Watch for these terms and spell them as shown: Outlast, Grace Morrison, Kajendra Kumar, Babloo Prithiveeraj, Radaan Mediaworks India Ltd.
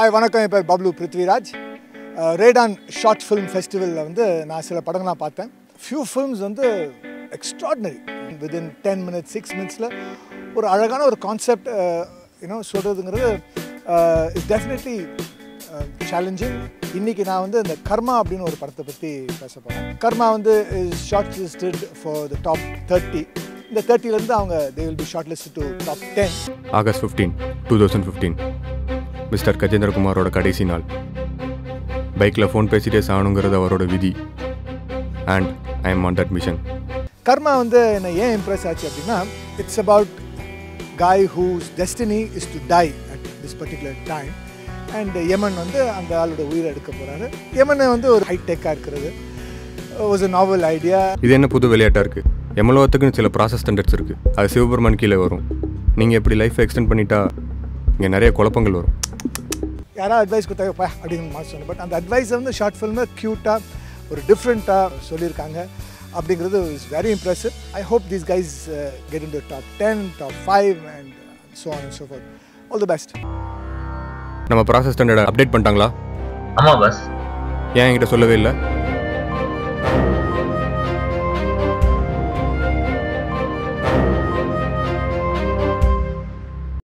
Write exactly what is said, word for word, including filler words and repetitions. Hi, vanakkam. My name is Babloo Prithiveeraj. Uh, Radaan Short Film Festival la vandu na sila padangala paathen. Few films vandu extraordinary. Within ten minutes, six minutes la or alagana or concept uh, you know solradhungiradhu uh, is definitely uh, challenging. Inniki na vandu the karma appdinu or padatha patti pesa poren. Karma vandu is shortlisted for the top thirty. The thirty la irundhu avanga they will be shortlisted to top ten. August fifteenth two thousand fifteen. Mister Kajendra Kumar oda kadesi naal bike la phone pesite saanungiradha avaroda vidhi, and I am on that mission. Karma vandu enna yen impress aachu appadina, it's about guy whose destiny is to die at this particular time, and Yemen vandu andha aaloda uyira edukka poraru. Yemen vandu or high tech ah irukkuradhu was a novel idea. Idu enna pudu velaiyata irukku, yemalovathukku sila process standards irukku, adu Sivaperman kile varum, neenga eppadi life extend pannita inga nariya kolapangal varum. Yara advice kuthaiyappa adin maasona, but and the advice on the short film cute ah or different ah solirukanga abingiradhu is very impressive. I hope these guys uh, get into the top ten, top five and so on and so forth. All the best. Nama process standard update panntaangala? Amma boss, yen ingida sollave illa.